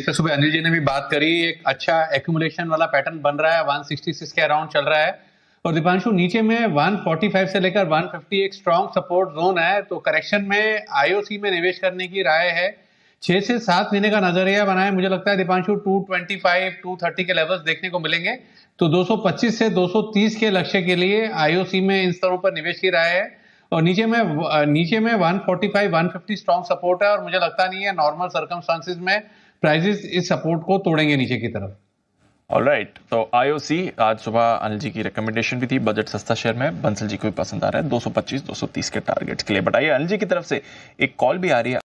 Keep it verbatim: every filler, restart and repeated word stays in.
इससे सुबह अनिल जी ने भी बात करी, एक अच्छा एक्यूमुलेशन वाला पैटर्न बन रहा है, एक सौ छियासठ के अराउंड चल रहा है और दीपांशु नीचे में एक सौ पैंतालीस से लेकर एक सौ पचास एक स्ट्रांग सपोर्ट जोन है। तो करेक्शन में आईओसी में निवेश करने की राय है, छह से सात महीने का नजरिया बनाए। मुझे लगता है दीपांशु दो सौ पच्चीस, दो सौ तीस के लेवल्स देखने को मिलेंगे। तो दो सौ पच्चीस से दो सौ तीस के लक्ष्य के लिए आईओसी में इन स्तरों पर निवेश की राय है और नीचे में नीचे में एक सौ पैंतालीस, एक सौ पचास स्ट्रांग सपोर्ट है और मुझे लगता नहीं है नॉर्मल सर्कमस्टांसेस में प्राइसेस इस सपोर्ट को तोड़ेंगे नीचे की तरफ। ऑलराइट, तो आईओसी आज सुबह अनिल जी की रिकमेंडेशन भी थी, बजट सस्ता शेयर में बंसल जी को भी पसंद आ रहा है दो सौ पच्चीस, दो सौ तीस के टारगेट्स के लिए। बट आइए अनिल जी की तरफ से एक कॉल भी आ रही है।